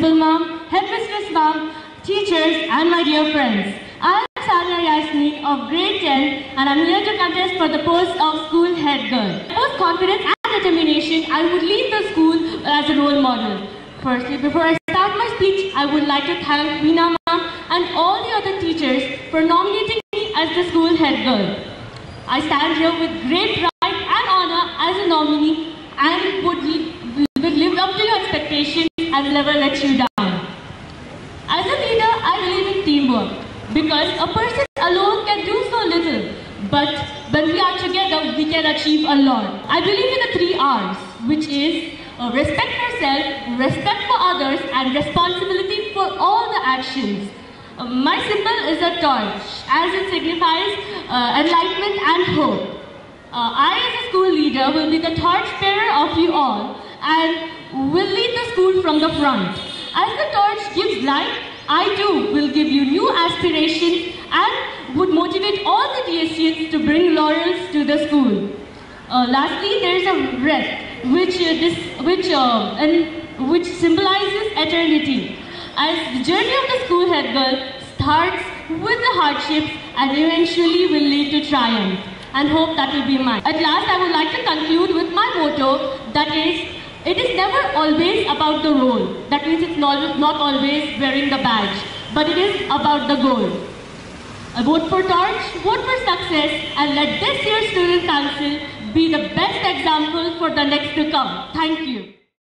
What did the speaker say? beautiful mom, headmistress mom, teachers, and my dear friends. I am Sania Yasmin of grade 10 and I'm here to contest for the post of school head girl. With confidence and determination, I would lead the school as a role model. Firstly, before I start my speech, I would like to thank Meena Ma and all the other teachers for nominating me as the school head girl. I stand here with great pride and honor as a nominee and would live up to your expectations and never let you down. As a leader, I believe in teamwork because a person alone can do so little, but when we are together, we can achieve a lot. I believe in the 3 R's, which is respect for self, respect for others, and responsibility for all the actions. My symbol is a torch, as it signifies enlightenment and hope. I, as a school leader, will be the torch bearer of you all and will lead the school from the front. As the torch gives light, I too will give you new aspirations and would motivate all the DSCs to bring laurels to the school. Lastly, there is a wreath, which symbolizes eternity. As the journey of the school head girl starts with the hardships and eventually will lead to triumph, and hope that will be mine. At last, I would like to conclude with my motto, that is, it is never always about the role. That means it's not always wearing the badge, but it is about the goal. Vote for torch, vote for success, and let this year's student council be the best example for the next to come. Thank you.